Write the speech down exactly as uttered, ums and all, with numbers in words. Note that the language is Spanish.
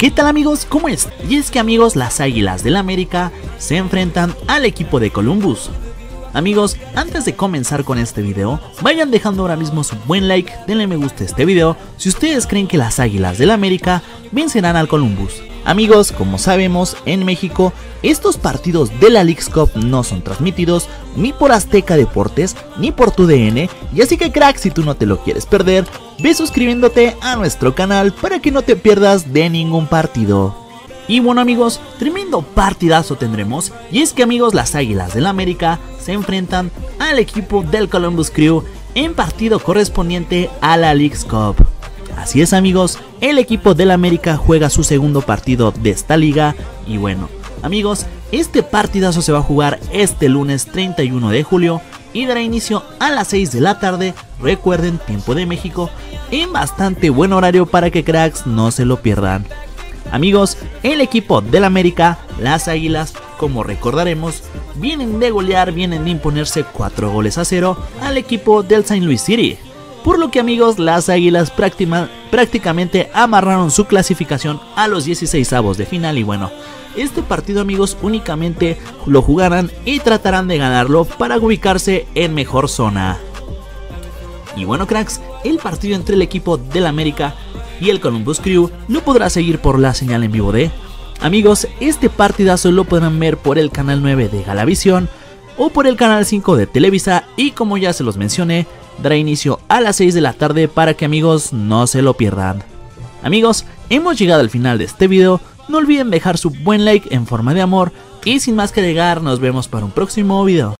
¿Qué tal amigos? ¿Cómo están? Y es que amigos, las Águilas del América se enfrentan al equipo de Columbus. Amigos, antes de comenzar con este video, vayan dejando ahora mismo su buen like, denle me gusta a este video si ustedes creen que las Águilas del América vencerán al Columbus. Amigos, como sabemos, en México estos partidos de la Leagues Cup no son transmitidos ni por Azteca Deportes ni por T U D N, y así que crack, si tú no te lo quieres perder, ve suscribiéndote a nuestro canal para que no te pierdas de ningún partido. Y bueno amigos, tremendo partidazo tendremos, y es que amigos, las Águilas del América se enfrentan al equipo del Columbus Crew en partido correspondiente a la Leagues Cup. Así es amigos, el equipo del América juega su segundo partido de esta liga, y bueno amigos, este partidazo se va a jugar este lunes treinta y uno de julio y dará inicio a las seis de la tarde, recuerden, tiempo de México, en bastante buen horario para que cracks no se lo pierdan. Amigos, el equipo del América, las Águilas, como recordaremos, vienen de golear, vienen de imponerse cuatro goles a cero al equipo del Saint Louis City. Por lo que amigos, las Águilas práctima, prácticamente amarraron su clasificación a los dieciseisavos de final, y bueno, este partido amigos únicamente lo jugarán y tratarán de ganarlo para ubicarse en mejor zona. Y bueno cracks, el partido entre el equipo del América y el Columbus Crew no podrá seguir por la señal en vivo de amigos, este partidazo lo podrán ver por el canal nueve de Galavisión o por el canal cinco de Televisa, y como ya se los mencioné, dará inicio a las seis de la tarde para que amigos no se lo pierdan. Amigos, hemos llegado al final de este video, no olviden dejar su buen like en forma de amor, y sin más que agregar, nos vemos para un próximo video.